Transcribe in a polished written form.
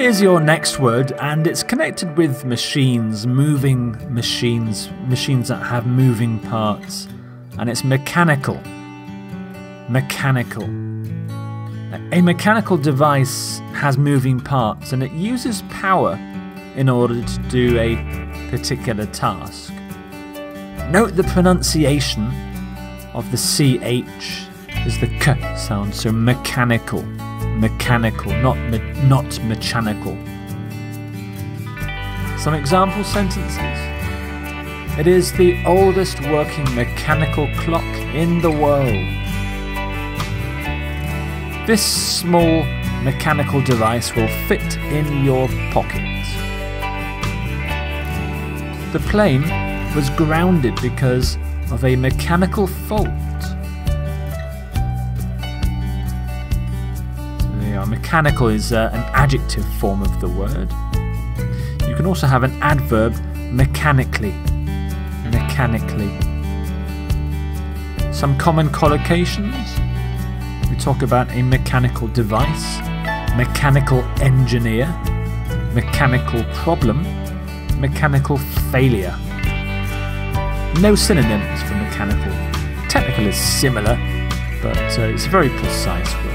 Here's your next word, and it's connected with machines, moving machines, machines that have moving parts, and it's mechanical. Mechanical. A mechanical device has moving parts, and it uses power in order to do a particular task. Note the pronunciation of the CH is the K sound, so mechanical. Mechanical, not mechanical. Some example sentences. It is the oldest working mechanical clock in the world. This small mechanical device will fit in your pocket. The plane was grounded because of a mechanical fault. Mechanical is an adjective form of the word. You can also have an adverb, mechanically. Mechanically. Some common collocations. We talk about a mechanical device, mechanical engineer, mechanical problem, mechanical failure. No synonyms for mechanical. Technical is similar, but it's a very precise word.